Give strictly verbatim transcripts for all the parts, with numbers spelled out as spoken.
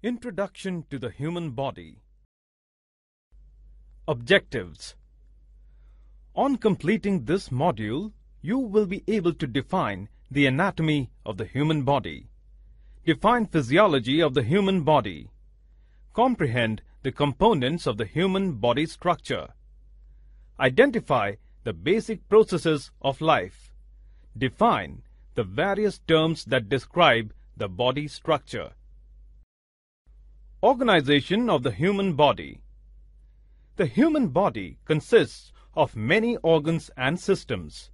Introduction to the Human Body. Objectives. On completing this module, you will be able to define the anatomy of the human body, define physiology of the human body, comprehend the components of the human body structure, identify the basic processes of life, define the various terms that describe the body structure. Organization of the human body. The human body consists of many organs and systems.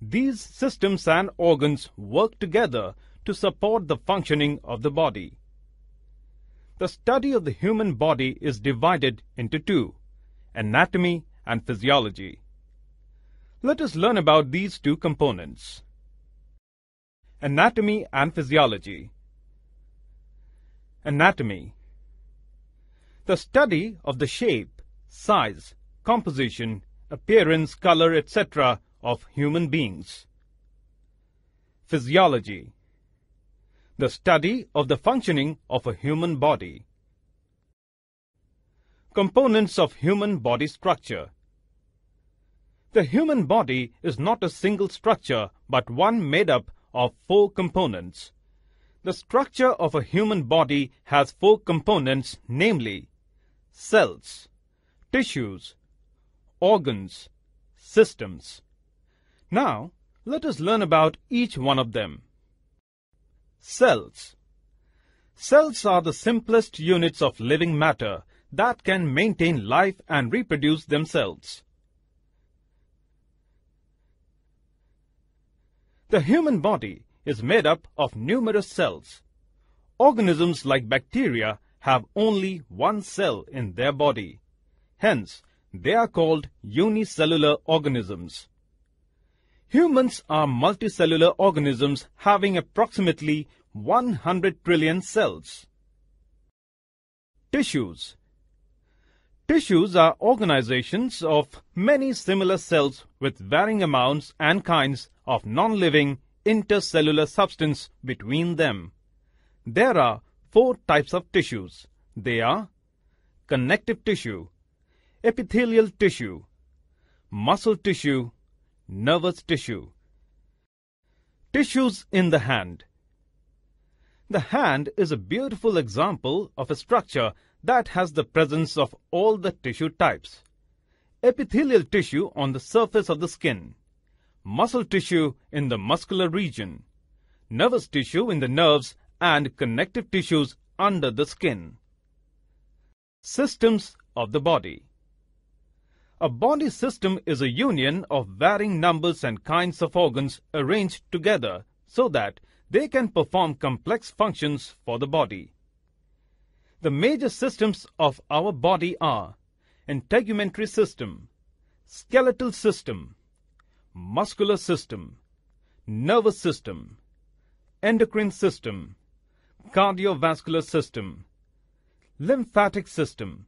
These systems and organs work together to support the functioning of the body. The study of the human body is divided into two, anatomy and physiology. Let us learn about these two components. Anatomy and physiology. Anatomy. The study of the shape, size, composition, appearance, color, et cetera of human beings. Physiology. The study of the functioning of a human body. Components of human body structure. The human body is not a single structure but one made up of four components. The structure of a human body has four components, namely cells, tissues, organs, systems. Now, let us learn about each one of them. Cells. Cells are the simplest units of living matter that can maintain life and reproduce themselves. The human body is made up of numerous cells. Organisms like bacteria have only one cell in their body. Hence, they are called unicellular organisms. Humans are multicellular organisms having approximately one hundred trillion cells. Tissues. Tissues are organizations of many similar cells with varying amounts and kinds of non-living intercellular substance between them. There are four types of tissues. They are connective tissue, epithelial tissue, muscle tissue, nervous tissue. Tissues in the hand. The hand is a beautiful example of a structure that has the presence of all the tissue types. Epithelial tissue on the surface of the skin, muscle tissue in the muscular region, nervous tissue in the nerves, and connective tissues under the skin. Systems of the body. A body system is a union of varying numbers and kinds of organs arranged together so that they can perform complex functions for the body. The major systems of our body are integumentary system, skeletal system, muscular system, nervous system, endocrine system, cardiovascular system, lymphatic system,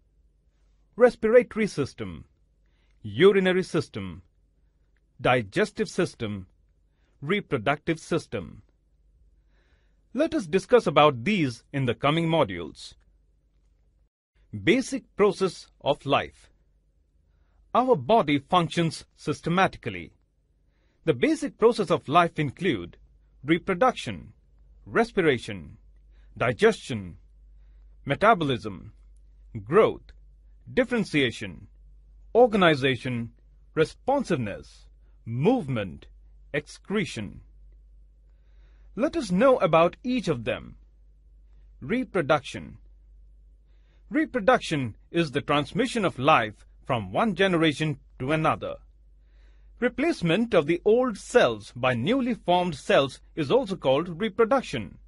respiratory system, urinary system, digestive system, reproductive system. Let us discuss about these in the coming modules. Basic process of life. Our body functions systematically. The basic process of life include reproduction, respiration, digestion, metabolism, growth, differentiation, organization, responsiveness, movement, excretion. Let us know about each of them. Reproduction. Reproduction is the transmission of life from one generation to another. Replacement of the old cells by newly formed cells is also called reproduction.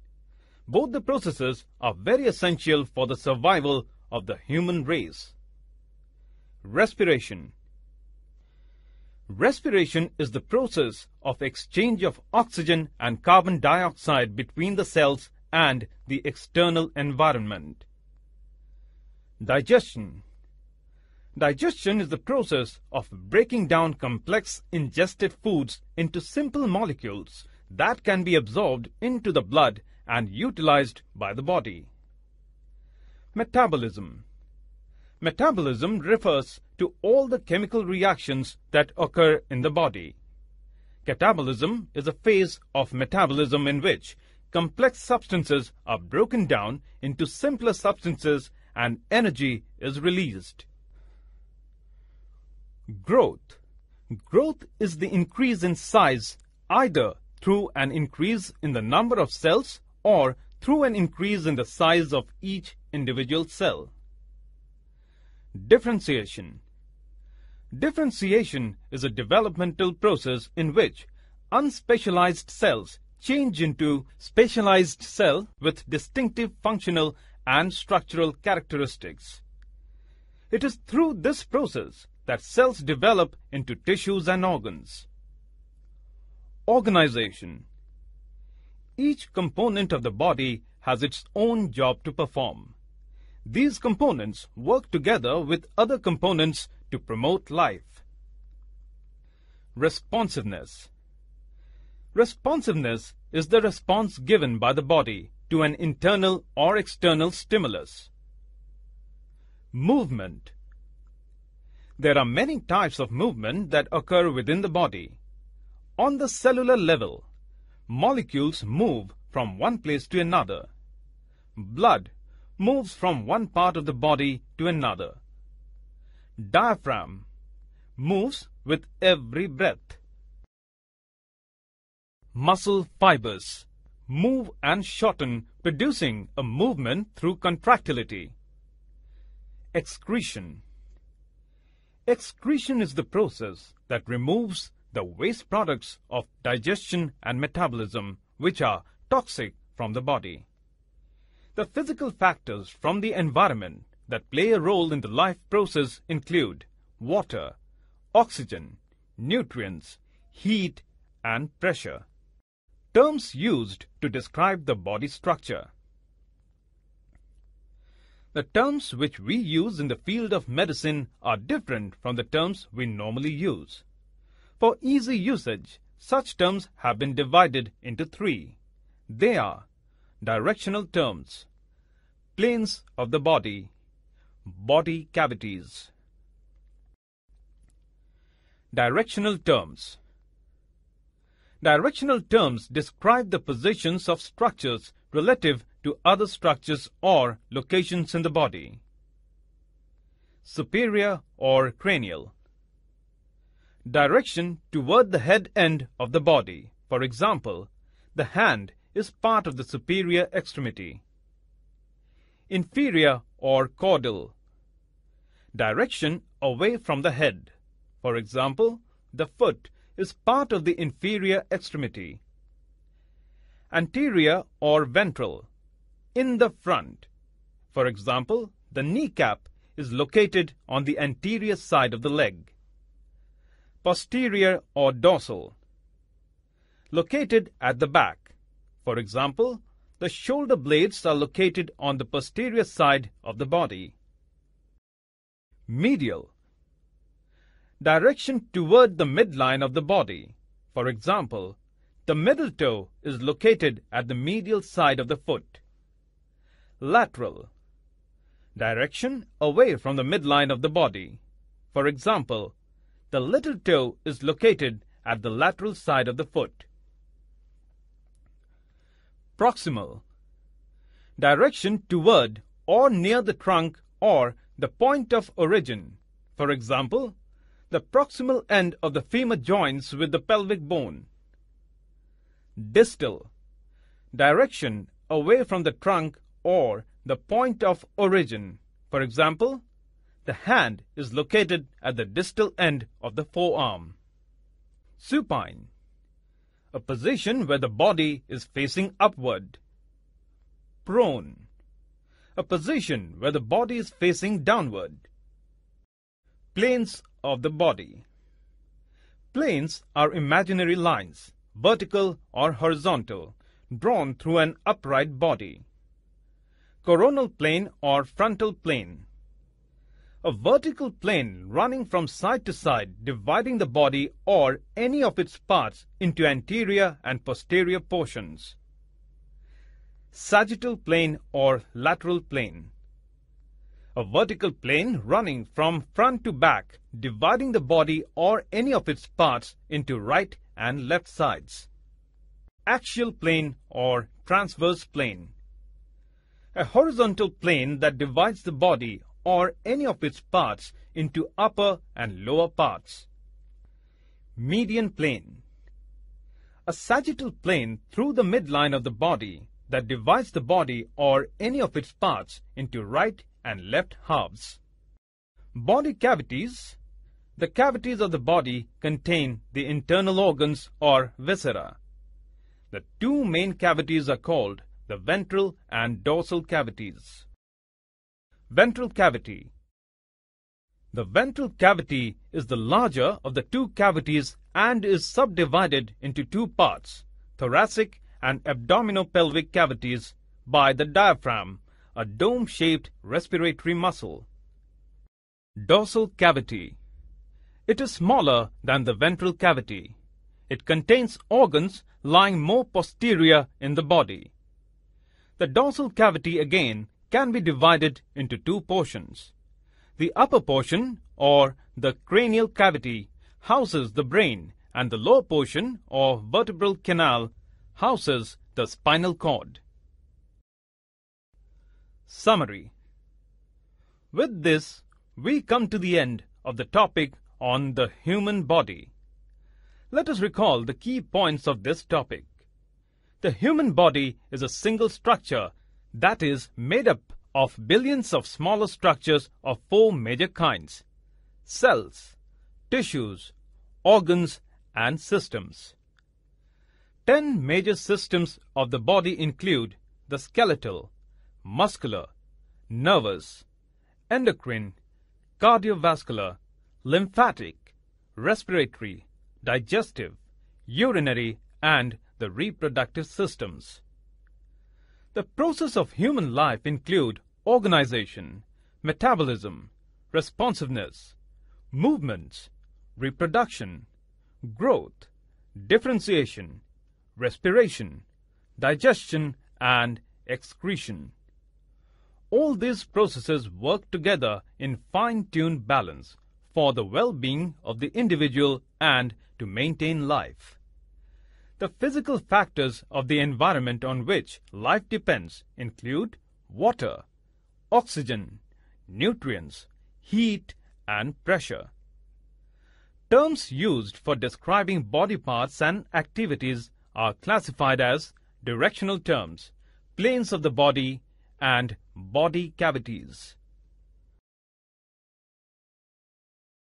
Both the processes are very essential for the survival of the human race. Respiration. Respiration is the process of exchange of oxygen and carbon dioxide between the cells and the external environment. Digestion. Digestion is the process of breaking down complex ingested foods into simple molecules that can be absorbed into the blood and utilized by the body. Metabolism. Metabolism refers to all the chemical reactions that occur in the body. Catabolism is a phase of metabolism in which complex substances are broken down into simpler substances and energy is released. Growth. Growth is the increase in size either through an increase in the number of cells or through an increase in the size of each individual cell. Differentiation. Differentiation is a developmental process in which unspecialized cells change into specialized cells with distinctive functional and structural characteristics. It is through this process that cells develop into tissues and organs. Organization. Each component of the body has its own job to perform. These components work together with other components to promote life. Responsiveness. Responsiveness is the response given by the body to an internal or external stimulus. Movement. There are many types of movement that occur within the body. On the cellular level, molecules move from one place to another. Blood moves from one part of the body to another. Diaphragm moves with every breath. Muscle fibers move and shorten, producing a movement through contractility. Excretion. Excretion is the process that removes the waste products of digestion and metabolism, which are toxic, from the body. The physical factors from the environment that play a role in the life process include water, oxygen, nutrients, heat, and pressure. Terms used to describe the body structure. The terms which we use in the field of medicine are different from the terms we normally use. For easy usage, such terms have been divided into three. They are directional terms, planes of the body, body cavities. Directional terms. Directional terms describe the positions of structures relative to other structures or locations in the body. Superior or cranial. Direction toward the head end of the body. For example, the hand is part of the superior extremity. Inferior or caudal. Direction away from the head. For example, the foot is part of the inferior extremity. Anterior or ventral. In the front. For example, the kneecap is located on the anterior side of the leg. Posterior or dorsal. Located at the back. For example, the shoulder blades are located on the posterior side of the body. Medial. Direction toward the midline of the body. For example, the middle toe is located at the medial side of the foot. Lateral. Direction away from the midline of the body. For example, the little toe is located at the lateral side of the foot. Proximal. Direction toward or near the trunk or the point of origin. For example, the proximal end of the femur joins with the pelvic bone. Distal. Direction away from the trunk or the point of origin. For example, the hand is located at the distal end of the forearm. Supine. A position where the body is facing upward. Prone. A position where the body is facing downward. Planes of the body. Planes are imaginary lines, vertical or horizontal, drawn through an upright body. Coronal plane or frontal plane. A vertical plane running from side to side, dividing the body or any of its parts into anterior and posterior portions. Sagittal plane or lateral plane. a vertical plane running from front to back, dividing the body or any of its parts into right and left sides. Axial plane or transverse plane. A horizontal plane that divides the body or any of its parts into upper and lower parts. Median plane. A sagittal plane through the midline of the body that divides the body or any of its parts into right and left halves. Body cavities. The cavities of the body contain the internal organs or viscera. The two main cavities are called the ventral and dorsal cavities. Ventral cavity. The ventral cavity is the larger of the two cavities and is subdivided into two parts, thoracic and abdominopelvic cavities, by the diaphragm, a dome-shaped respiratory muscle. Dorsal cavity. It is smaller than the ventral cavity. It contains organs lying more posterior in the body. The dorsal cavity again can be divided into two portions. The upper portion, or the cranial cavity, houses the brain, and the lower portion, or vertebral canal, houses the spinal cord. Summary. With this, we come to the end of the topic on the human body. Let us recall the key points of this topic. The human body is a single structure that is made up of billions of smaller structures of four major kinds: cells, tissues, organs, and systems. Ten major systems of the body include the skeletal, muscular, nervous, endocrine, cardiovascular, lymphatic, respiratory, digestive, urinary, and the reproductive systems. The process of human life include organization, metabolism, responsiveness, movements, reproduction, growth, differentiation, respiration, digestion, and excretion. All these processes work together in fine-tuned balance for the well-being of the individual and to maintain life. The physical factors of the environment on which life depends include water, oxygen, nutrients, heat, and pressure. Terms used for describing body parts and activities are classified as directional terms, planes of the body, and body cavities.